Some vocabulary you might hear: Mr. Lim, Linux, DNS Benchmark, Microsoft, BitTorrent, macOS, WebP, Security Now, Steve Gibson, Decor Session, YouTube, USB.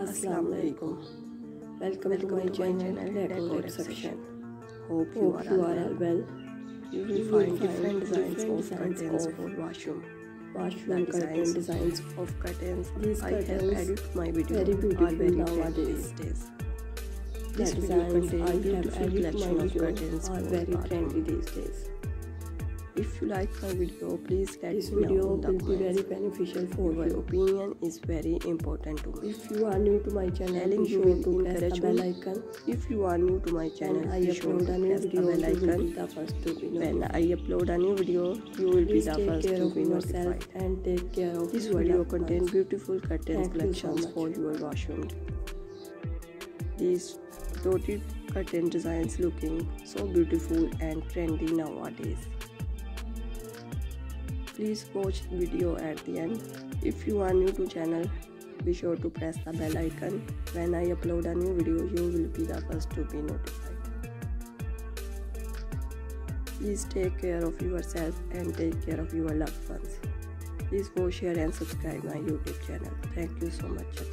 Assalamu alaikum. Welcome to my channel Decor Session. Hope you are well. You will find different designs of washroom designs of curtains. These curtains I have added to my video are very nowadays. These designs I have added to my video are very trendy these days. If you like my video, please let this video will be very beneficial for you. Your opinion is very important to me. If you are new to my channel, telling you will to press the bell icon. If you are new to my channel, I upload a new video, you will be the first to be notified. When I upload a new video, you will be the first to be notified. And take care of this video contains beautiful curtain collections for your washroom. These dotted curtain designs looking so beautiful and trendy nowadays. Please watch the video at the end. If you are new to channel, be sure to press the bell icon. When I upload a new video, you will be the first to be notified. Please take care of yourself and take care of your loved ones. Please go share and subscribe my YouTube channel. Thank you so much.